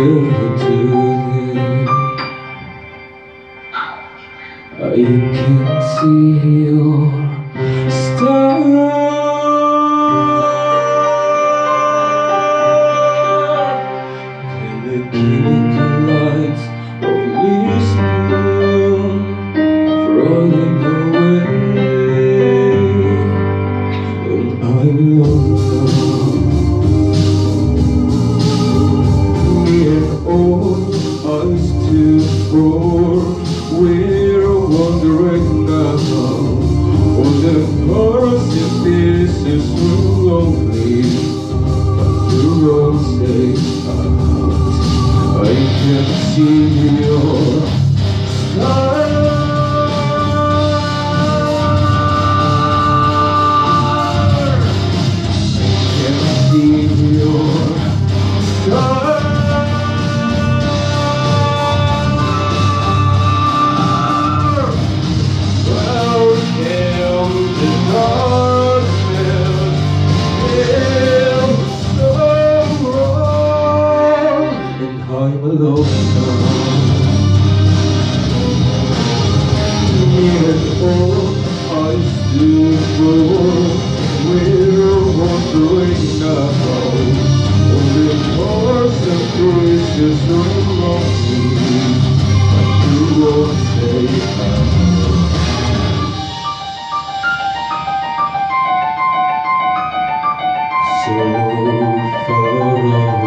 over to him. I can see your star in the chemical lights of this moon running away, and I'm lost. We're wandering now on the forest, and this is too lonely. But the roads they are out. I can see your star. I can see your star. I'm alone now. Yet all I still roam. We're wandering now on the forest and places so lonely. But you won't stay out. So far away.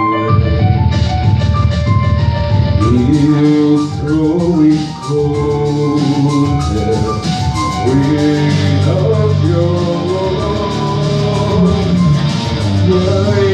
You throw it colder without your love.